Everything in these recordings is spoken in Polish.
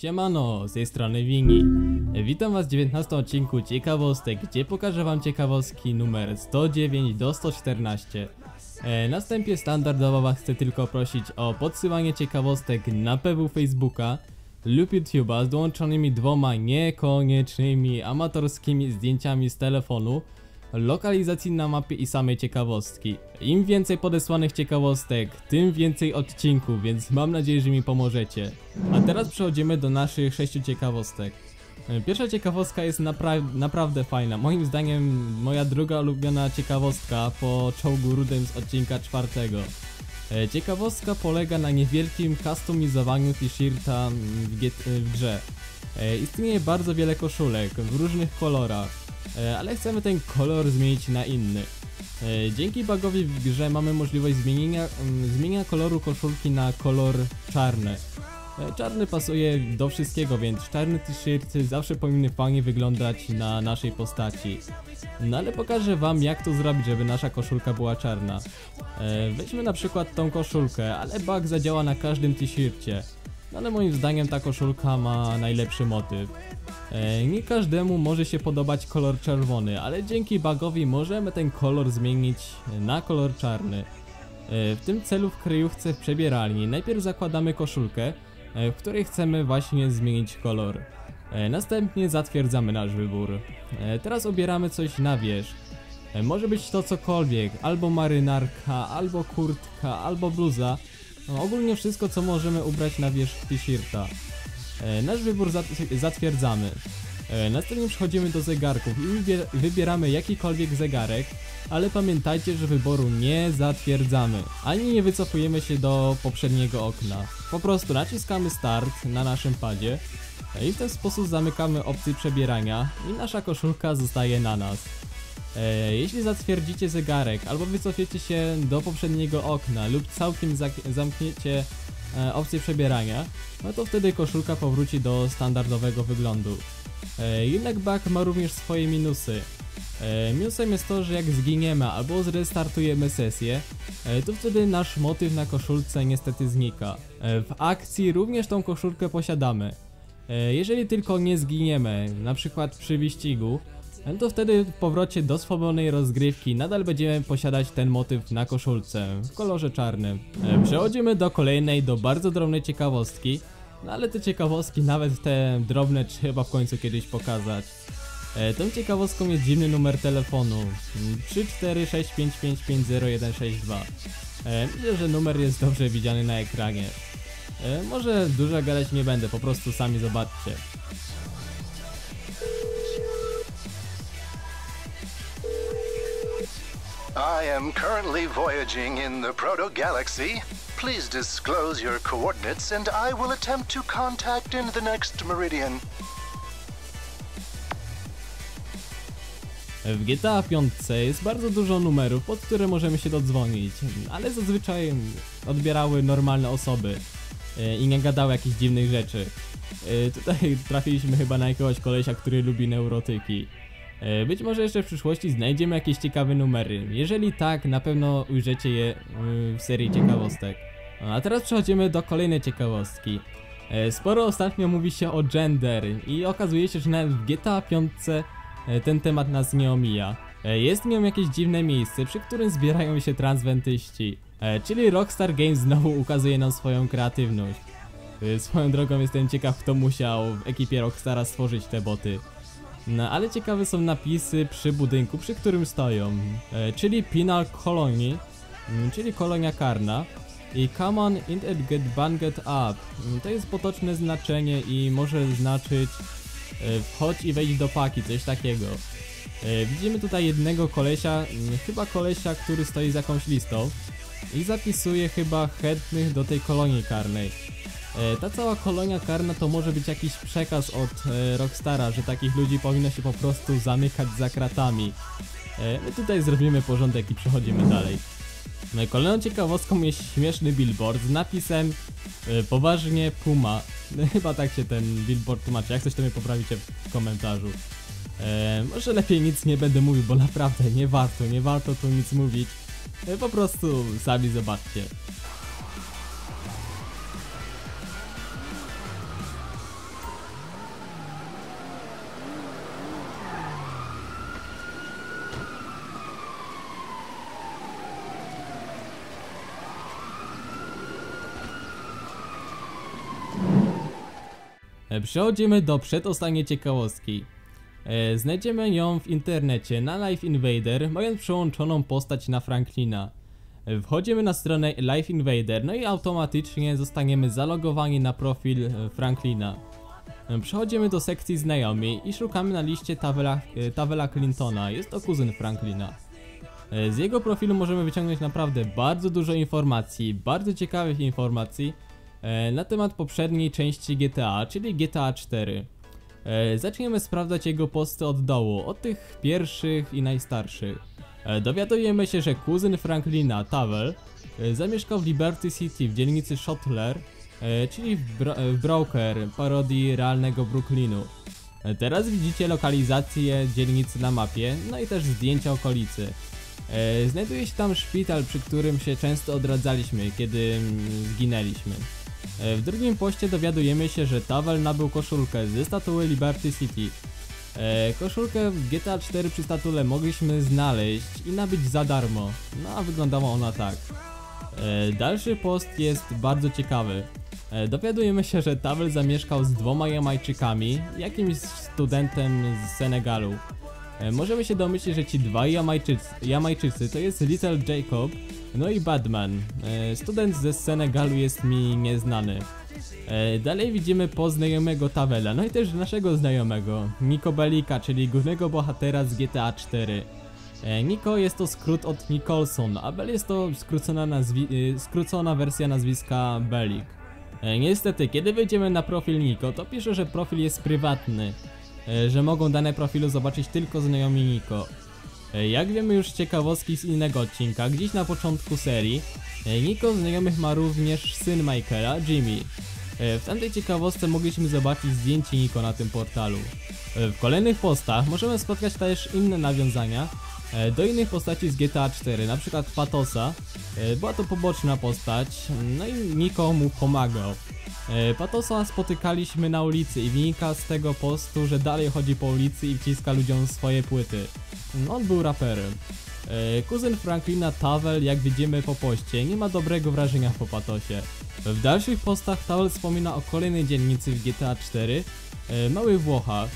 Siemano, z tej strony Vini. Witam was w 19 odcinku ciekawostek, gdzie pokażę wam ciekawostki numer 109 do 114. Na wstępie standardowo was chcę tylko prosić o podsyłanie ciekawostek na PW Facebooka lub YouTube'a z dołączonymi dwoma niekoniecznymi amatorskimi zdjęciami z telefonu, lokalizacji na mapie i samej ciekawostki. Im więcej podesłanych ciekawostek, tym więcej odcinków, więc mam nadzieję, że mi pomożecie. A teraz przechodzimy do naszych 6 ciekawostek. Pierwsza ciekawostka jest naprawdę fajna. Moim zdaniem moja druga ulubiona ciekawostka po czołgu rudym z odcinka 4. Ciekawostka polega na niewielkim customizowaniu t-shirta w grze. Istnieje bardzo wiele koszulek w różnych kolorach, ale chcemy ten kolor zmienić na inny. Dzięki bugowi w grze mamy możliwość zmienienia koloru koszulki na kolor czarny. Czarny pasuje do wszystkiego, więc czarny t-shirt zawsze powinny fajnie wyglądać na naszej postaci. No ale pokażę wam, jak to zrobić, żeby nasza koszulka była czarna. Weźmy na przykład tą koszulkę, ale bug zadziała na każdym t-shircie. No ale moim zdaniem ta koszulka ma najlepszy motyw. Nie każdemu może się podobać kolor czerwony, ale dzięki bugowi możemy ten kolor zmienić na kolor czarny. W tym celu w kryjówce w przebieralni najpierw zakładamy koszulkę, w której chcemy właśnie zmienić kolor. Następnie zatwierdzamy nasz wybór. Teraz ubieramy coś na wierzch. Może być to cokolwiek, albo marynarka, albo kurtka, albo bluza. Ogólnie wszystko, co możemy ubrać na wierzch t-shirta. Nasz wybór zatwierdzamy. Następnie przechodzimy do zegarków i wybieramy jakikolwiek zegarek, ale pamiętajcie, że wyboru nie zatwierdzamy, ani nie wycofujemy się do poprzedniego okna. Po prostu naciskamy start na naszym padzie i w ten sposób zamykamy opcję przebierania i nasza koszulka zostaje na nas. Jeśli zatwierdzicie zegarek albo wycofiecie się do poprzedniego okna lub całkiem zamkniecie opcję przebierania, no to wtedy koszulka powróci do standardowego wyglądu. Jednak bug ma również swoje minusy. Minusem jest to, że jak zginiemy albo zrestartujemy sesję, to wtedy nasz motyw na koszulce niestety znika. W akcji również tą koszulkę posiadamy. Jeżeli tylko nie zginiemy, na przykład przy wyścigu, to wtedy w powrocie do swobodnej rozgrywki nadal będziemy posiadać ten motyw na koszulce w kolorze czarnym. Przechodzimy do kolejnej, do bardzo drobnej ciekawostki. No ale te ciekawostki, nawet te drobne, trzeba w końcu kiedyś pokazać. Tą ciekawostką jest dziwny numer telefonu 34655500162. Myślę, że numer jest dobrze widziany na ekranie. Może dużo gadać nie będę, po prostu sami zobaczcie. I am currently voyaging in the proto-galaxy. Please disclose your coordinates and I will attempt to contact in the next meridian. W GTA 5 jest bardzo dużo numerów, pod które możemy się dodzwonić, ale zazwyczaj odbierały normalne osoby i nie gadały jakichś dziwnych rzeczy. Tutaj trafiliśmy chyba na jakiegoś kolesia, który lubi neurotyki. Być może jeszcze w przyszłości znajdziemy jakieś ciekawe numery. Jeżeli tak, na pewno ujrzycie je w serii ciekawostek. A teraz przechodzimy do kolejnej ciekawostki. Sporo ostatnio mówi się o gender i okazuje się, że nawet w GTA 5 ten temat nas nie omija. Jest nią jakieś dziwne miejsce, przy którym zbierają się transwentyści. Czyli Rockstar Games znowu ukazuje nam swoją kreatywność. Swoją drogą jestem ciekaw, kto musiał w ekipie Rockstara stworzyć te boty. No, ale ciekawe są napisy przy budynku, przy którym stoją, czyli Penal Colony, czyli kolonia karna, i Come on in and get banged up. To jest potoczne znaczenie i może znaczyć wchodź i wejdź do paki, coś takiego. Widzimy tutaj jednego kolesia, chyba kolesia, który stoi za jakąś listą i zapisuje chyba chętnych do tej kolonii karnej. Ta cała kolonia karna to może być jakiś przekaz od Rockstara, że takich ludzi powinno się po prostu zamykać za kratami. My tutaj zrobimy porządek i przechodzimy dalej. Kolejną ciekawostką jest śmieszny billboard z napisem poważnie Puma. Chyba tak się ten billboard tłumaczy, jak coś to mnie poprawicie w komentarzu. Może lepiej nic nie będę mówił, bo naprawdę nie warto tu nic mówić. Po prostu sami zobaczcie. Przechodzimy do przedostatniej ciekawostki. Znajdziemy ją w internecie na Life Invader, mając przełączoną postać na Franklina. Wchodzimy na stronę Life Invader, no i automatycznie zostaniemy zalogowani na profil Franklina. Przechodzimy do sekcji znajomi i szukamy na liście Tavella Clintona, jest to kuzyn Franklina. Z jego profilu możemy wyciągnąć naprawdę bardzo dużo informacji, bardzo ciekawych informacji na temat poprzedniej części GTA, czyli GTA 4. Zaczniemy sprawdzać jego posty od dołu, od tych pierwszych i najstarszych. Dowiadujemy się, że kuzyn Franklina, Tavel, zamieszkał w Liberty City w dzielnicy Schottler, czyli w Broker, parodii realnego Brooklynu. Teraz widzicie lokalizację dzielnicy na mapie, no i też zdjęcia okolicy. Znajduje się tam szpital, przy którym się często odradzaliśmy, kiedy zginęliśmy. W drugim poście dowiadujemy się, że Tavel nabył koszulkę ze statuły Liberty City. Koszulkę w GTA 4 przy statule mogliśmy znaleźć i nabyć za darmo, no a wyglądała ona tak. Dalszy post jest bardzo ciekawy. Dowiadujemy się, że Tavel zamieszkał z dwoma Jamajczykami, jakimś studentem z Senegalu. Możemy się domyślić, że ci dwaj Jamajczycy to jest Little Jacob, no i Badman. Student ze Senegalu jest mi nieznany. Dalej widzimy poznajomego Tavella, no i też naszego znajomego, Niko Bellica, czyli głównego bohatera z GTA 4. Niko jest to skrót od Nicholson, a Bell jest to skrócona wersja nazwiska Bellic. Niestety, kiedy wejdziemy na profil Niko, to pisze, że profil jest prywatny, że mogą dane profilu zobaczyć tylko znajomi Niko. Jak wiemy już z ciekawostki z innego odcinka, gdzieś na początku serii, Niko znajomych ma również syn Michaela, Jimmy. W tamtej ciekawostce mogliśmy zobaczyć zdjęcie Niko na tym portalu. W kolejnych postach możemy spotkać też inne nawiązania do innych postaci z GTA 4, np. Pathosa. Była to poboczna postać, no i Niko mu pomagał. Pathosa spotykaliśmy na ulicy i wynika z tego postu, że dalej chodzi po ulicy i wciska ludziom swoje płyty. On był raperem. Kuzyn Franklina, Tavel, jak widzimy po poście, nie ma dobrego wrażenia po Pathosie. W dalszych postach Tavel wspomina o kolejnej dzielnicy w GTA 4, Małych Włochach.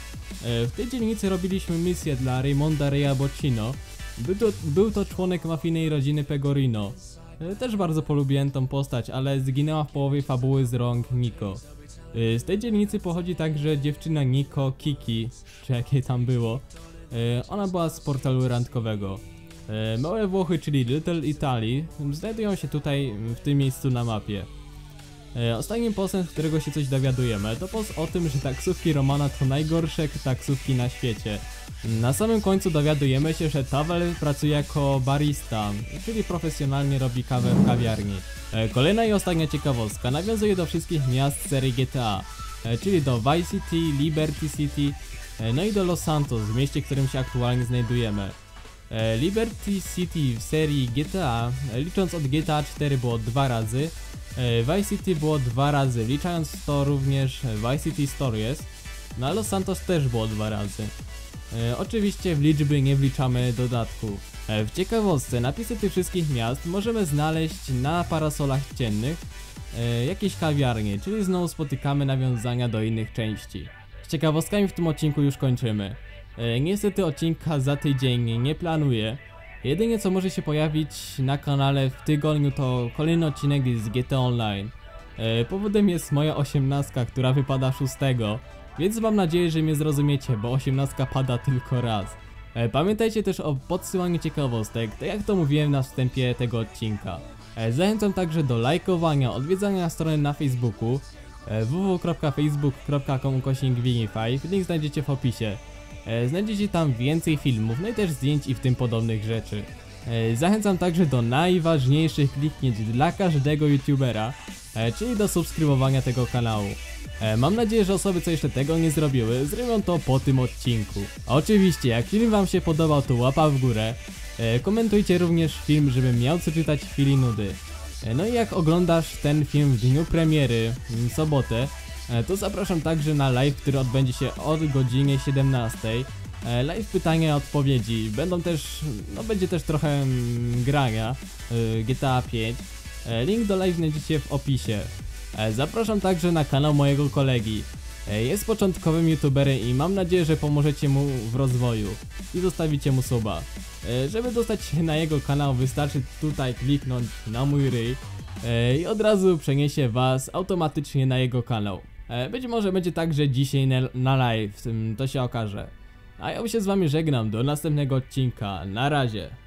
W tej dzielnicy robiliśmy misję dla Raimonda Raya Boccino. Był to członek mafijnej rodziny Pegorino. Też bardzo polubiłem tą postać, ale zginęła w połowie fabuły z rąk Niko. Z tej dzielnicy pochodzi także dziewczyna Niko, Kiki, czy jakie tam było. Ona była z portalu randkowego. Małe Włochy, czyli Little Italy, znajdują się tutaj, w tym miejscu na mapie. Ostatnim postem, z którego się coś dowiadujemy, to post o tym, że taksówki Romana to najgorsze taksówki na świecie. Na samym końcu dowiadujemy się, że Tavel pracuje jako barista, czyli profesjonalnie robi kawę w kawiarni. Kolejna i ostatnia ciekawostka nawiązuje do wszystkich miast serii GTA, czyli do Vice City, Liberty City, no i do Los Santos, w mieście, w którym się aktualnie znajdujemy. Liberty City w serii GTA, licząc od GTA 4, było 2 razy. Vice City było 2 razy, liczając to również Vice City Stories, no a Los Santos też było 2 razy. Oczywiście w liczby nie wliczamy dodatków. W ciekawostce napisy tych wszystkich miast możemy znaleźć na parasolach ciennych jakieś kawiarnie, czyli znowu spotykamy nawiązania do innych części. Z ciekawostkami w tym odcinku już kończymy. Niestety odcinka za tydzień nie planuję. Jedynie co może się pojawić na kanale w tygodniu to kolejny odcinek z GT Online. Powodem jest moja 18, która wypada 6, więc mam nadzieję, że mnie zrozumiecie, bo 18 pada tylko raz. Pamiętajcie też o podsyłaniu ciekawostek, tak jak to mówiłem na wstępie tego odcinka. Zachęcam także do lajkowania, odwiedzania strony na Facebooku www.facebook.com/Vini5, link znajdziecie w opisie. Znajdziecie tam więcej filmów, no i też zdjęć i w tym podobnych rzeczy. Zachęcam także do najważniejszych kliknięć dla każdego youtubera, czyli do subskrybowania tego kanału. Mam nadzieję, że osoby, co jeszcze tego nie zrobiły, zrobią to po tym odcinku. A oczywiście, jak film wam się podobał, to łapa w górę. Komentujcie również film, żebym miał co czytać w chwili nudy. No i jak oglądasz ten film w dniu premiery, w sobotę, to zapraszam także na live, który odbędzie się od godzinie 17. Live pytania, odpowiedzi, będą też, będzie też trochę grania GTA 5. Link do live znajdziecie w opisie. Zapraszam także na kanał mojego kolegi. Jest początkowym youtuberem i mam nadzieję, że pomożecie mu w rozwoju i zostawicie mu suba. Żeby dostać się na jego kanał, wystarczy tutaj kliknąć na mój ryj i od razu przeniesie was automatycznie na jego kanał. Być może będzie także dzisiaj na live, to się okaże. A ja się z wami żegnam, do następnego odcinka, na razie.